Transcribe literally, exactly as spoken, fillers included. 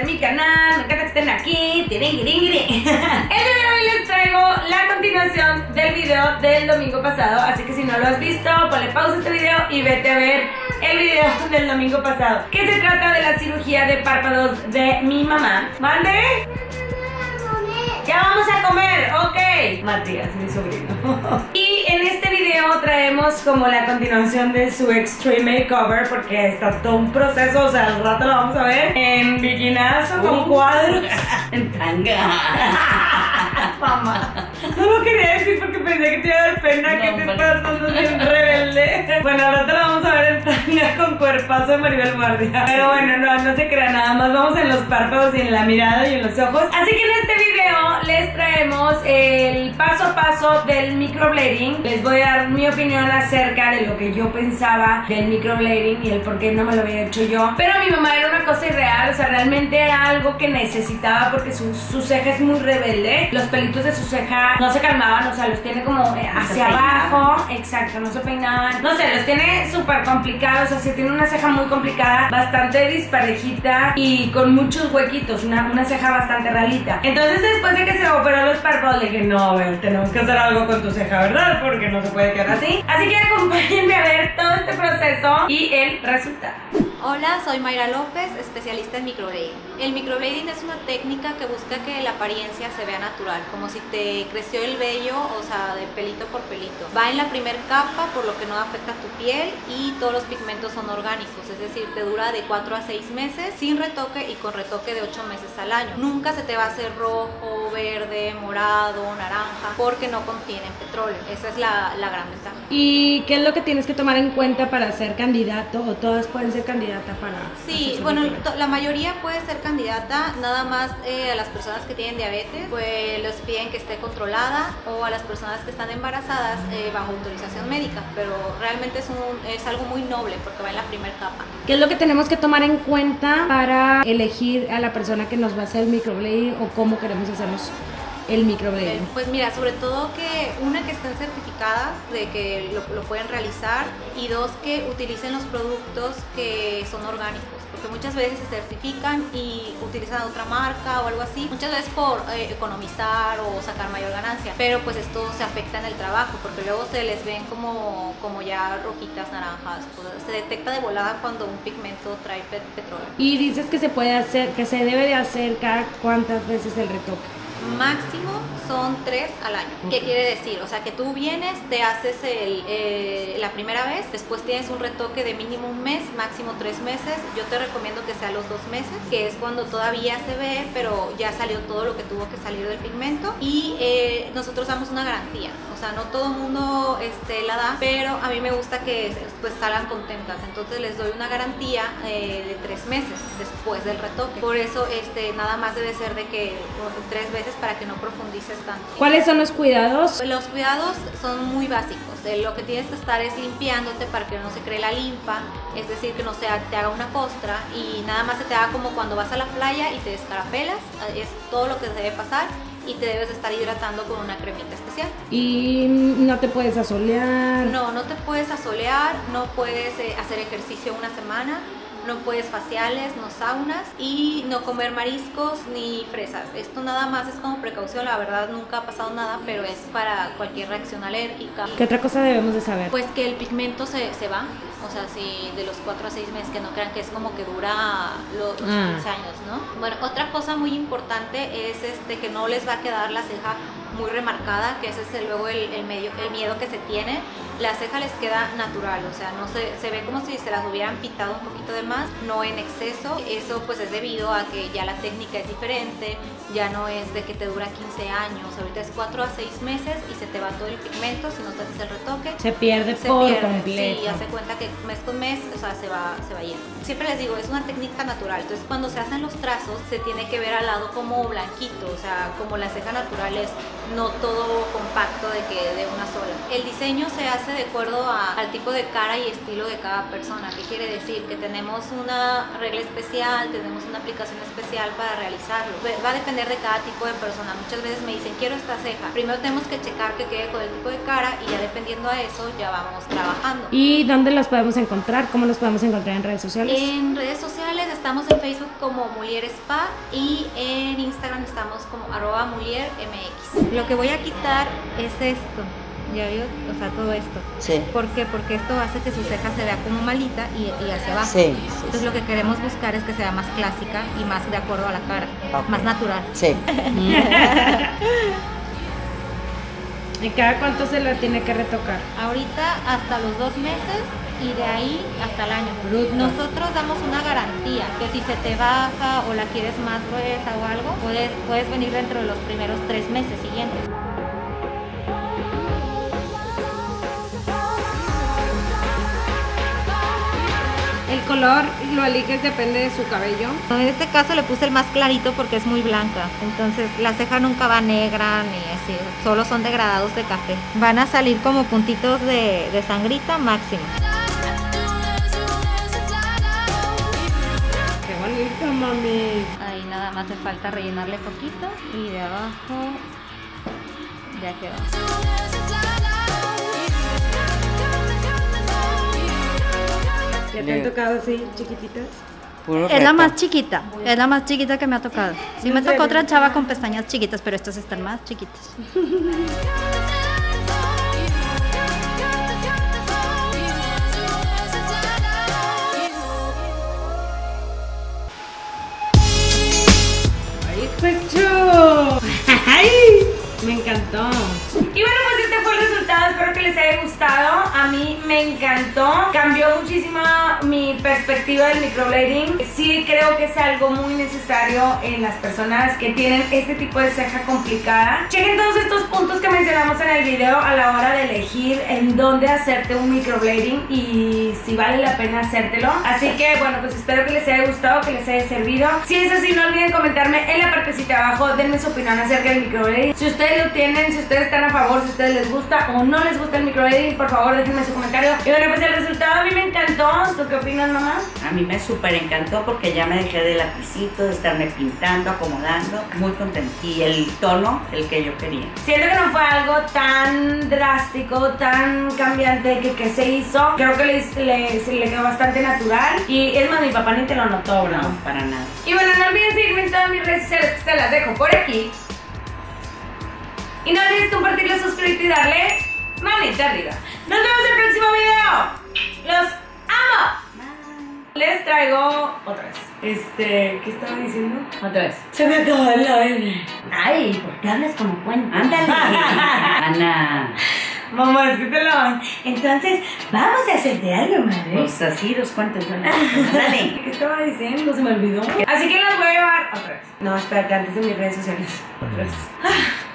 estar en mi canal, me encanta que estén aquí. Tirin, tirin, tirin. El día de hoy les traigo la continuación del video del domingo pasado, así que si no lo has visto, ponle pausa a este video y vete a ver el video del domingo pasado, que se trata de la cirugía de párpados de mi mamá. ¿Mande? Ya vamos a comer, ok. Matías, mi sobrino. Y en este video traemos como la continuación de su extreme makeover, porque está todo un proceso, o sea, al rato lo vamos a ver en bikinazo, uh, con cuadros, en tanga. Mamá, no lo quería decir porque pensé que te iba a dar pena, no, que te estás pasando bien rebelde. Bueno, al rato lo vamos a ver en tanga con cuerpazo de Maribel Guardia. Pero bueno, no, no se crea, nada más vamos en los párpados y en la mirada y en los ojos. Así que en este video les traemos el paso a paso del microblading. Les voy a dar mi opinión acerca de lo que yo pensaba del microblading y el por qué no me lo había hecho yo. Pero mi mamá era una cosa irreal, o sea, realmente era algo que necesitaba porque su, su ceja es muy rebelde. Los pelitos de su ceja no se calmaban, o sea, los tiene como hacia abajo. Exacto, no se peinaban. No sé, los tiene súper complicados, o sea, sí, tiene una ceja muy complicada, bastante disparejita y con muchos huequitos, una, una ceja bastante ralita. Entonces, después de que se operó los párpados, le dije, no, bueno, tenemos que hacer algo con tu ceja, ¿verdad? Porque no se puede quedar así. Así que acompáñenme a ver todo este proceso y el resultado. Hola, soy Mayra López, especialista en microblading. El microblading es una técnica que busca que la apariencia se vea natural, como si te creció el vello, o sea, de pelito por pelito. Va en la primer capa, por lo que no afecta tu piel, y todos los pigmentos son orgánicos, es decir, te dura de cuatro a seis meses sin retoque y con retoque de ocho meses al año. Nunca se te va a hacer rojo, verde, morado, naranja, porque no contienen petróleo. Esa es la, la gran ventaja. ¿Y qué es lo que tienes que tomar en cuenta para ser candidato, o todas pueden ser candidata para...? Sí, bueno, la mayoría puede ser candidata, nada más eh, a las personas que tienen diabetes, pues los piden que esté controlada, o a las personas que están embarazadas eh, bajo autorización médica, pero realmente es, un, es algo muy noble porque va en la primera capa. ¿Qué es lo que tenemos que tomar en cuenta para elegir a la persona que nos va a hacer el microblading, o cómo queremos hacernos el microblading? Pues mira, sobre todo que una, que estén certificadas de que lo, lo pueden realizar, y dos, que utilicen los productos que son orgánicos, porque muchas veces se certifican y utilizan otra marca o algo así, muchas veces por eh, economizar o sacar mayor ganancia, pero pues esto se afecta en el trabajo, porque luego se les ven como, como ya rojitas, naranjas, pues se detecta de volada cuando un pigmento trae pet petróleo. Y dices que se puede hacer, que se debe de hacer cada cuántas veces el retoque. Máximo son tres al año. ¿Qué quiere decir? O sea, que tú vienes, te haces el, eh, la primera vez, después tienes un retoque de mínimo un mes, máximo tres meses. Yo te recomiendo que sea los dos meses, que es cuando todavía se ve, pero ya salió todo lo que tuvo que salir del pigmento. Y eh, nosotros damos una garantía. O sea, no todo el mundo este, la da, pero a mí me gusta que pues salgan contentas. Entonces les doy una garantía eh, de tres meses después del retoque. Por eso este, nada más debe ser de que tres veces, para que no profundices tanto. ¿Cuáles son los cuidados? Los cuidados son muy básicos. Lo que tienes que estar es limpiándote para que no se cree la linfa, es decir, que no se te haga una costra, y nada más se te haga como cuando vas a la playa y te descarapelas. Es todo lo que se debe pasar, y te debes estar hidratando con una cremita especial. ¿Y no te puedes asolear? No, no te puedes asolear, no puedes hacer ejercicio una semana, no puedes faciales, no saunas, y no comer mariscos ni fresas. Esto nada más es como precaución, la verdad nunca ha pasado nada, pero es para cualquier reacción alérgica. ¿Qué otra cosa debemos de saber? Pues que el pigmento se, se va, o sea, si de los cuatro a seis meses, que no crean que es como que dura los quince años, ¿no? Bueno, otra cosa muy importante es este, que no les va a quedar la ceja muy remarcada, que ese es luego el, el, medio, el miedo que se tiene. La ceja les queda natural, o sea, no se, se ve como si se las hubieran pintado un poquito de más, no en exceso. Eso pues es debido a que ya la técnica es diferente, ya no es de que te dura quince años, ahorita es cuatro a seis meses y se te va todo el pigmento, si no te haces el retoque. Se pierde se por pierde, completo. Sí, ya se cuenta que mes con mes, o sea, se va, se va yendo. Siempre les digo, es una técnica natural, entonces cuando se hacen los trazos se tiene que ver al lado como blanquito, o sea, como la ceja natural es, no todo compacto de que de una sola. El diseño se hace hace de acuerdo a, al tipo de cara y estilo de cada persona. ¿Qué quiere decir? Que tenemos una regla especial, tenemos una aplicación especial para realizarlo. Va a depender de cada tipo de persona. Muchas veces me dicen, quiero esta ceja. Primero tenemos que checar que quede con el tipo de cara y ya dependiendo a eso ya vamos trabajando. ¿Y dónde las podemos encontrar? ¿Cómo las podemos encontrar en redes sociales? En redes sociales estamos en Facebook como Mulier Spa y en Instagram estamos como arroba muliermx. Lo que voy a quitar es esto. Ya vio, o sea, todo esto. Sí. ¿Por qué? Porque esto hace que su ceja se vea como malita y, y hacia abajo. Sí, sí, entonces sí, lo que queremos buscar es que sea más clásica y más de acuerdo a la cara, okay, más natural. Sí. ¿Y cada cuánto se la tiene que retocar? Ahorita hasta los dos meses y de ahí hasta el año. Bruto. Nosotros damos una garantía que si se te baja o la quieres más gruesa o algo, puedes, puedes venir dentro de los primeros tres meses siguientes. ¿El color lo eliges depende de su cabello? En este caso le puse el más clarito porque es muy blanca, entonces la ceja nunca va negra ni así, solo son degradados de café. Van a salir como puntitos de, de sangrita máximo. ¡Qué bonito, mami! Ahí nada más le falta rellenarle poquito y de abajo ya quedó. ¿Ya te han tocado así, chiquititas? Es la más chiquita, es la más chiquita que me ha tocado. Sí me tocó otra chava con pestañas chiquitas, pero estas están más chiquitas. ¡Ay, pecho! ¡Ay! Me encantó. Y bueno, pues este fue el resultado, espero que les haya gustado. A mí me encantó, cambió muchísimo mi perspectiva del microblading. Sí creo que es algo muy necesario en las personas que tienen este tipo de ceja complicada. Chequen todos estos puntos que mencionamos en el video a la hora de elegir en dónde hacerte un microblading y si vale la pena hacértelo. Así que bueno, pues espero que les haya gustado, que les haya servido. Si es así, no olviden comentarme en la partecita abajo, denme su opinión acerca del microblading. Si ustedes lo tienen, si ustedes están a favor, si a ustedes les gusta o no les gusta el microblading, por favor déjenme su comentario. Y bueno, pues el resultado a mí me encantó. ¿Tú qué opinas, mamá? A mí me súper encantó porque ya me dejé de lapicito, de estarme pintando, acomodando, muy contenta. Y el tono, el que yo quería. Siento que no fue algo tan drástico, tan cambiante que, que se hizo. Creo que le, le, le quedó bastante natural. Y es más, mi papá ni te lo notó, ¿no? No, para nada. Y bueno, no olviden seguirme en todas mis redes sociales que se las dejo por aquí. Y no olvides compartirlo, suscribirte y darle manita arriba. Nos vemos en el próximo video. Los amo. Bye. Les traigo otra vez. Este, ¿qué estaba diciendo? Otra vez. Se me acabó el aire. Ay, ¿por qué hablas como cuento? Ándale. Ana. Mamá, es que te lo van. Entonces, vamos a hacerte algo, madre. Pues así los cuentos. Ándale. ¿Qué estaba diciendo? Se me olvidó. Así que las voy a llevar otra vez. No, espérate, antes de mis redes sociales. Otra vez.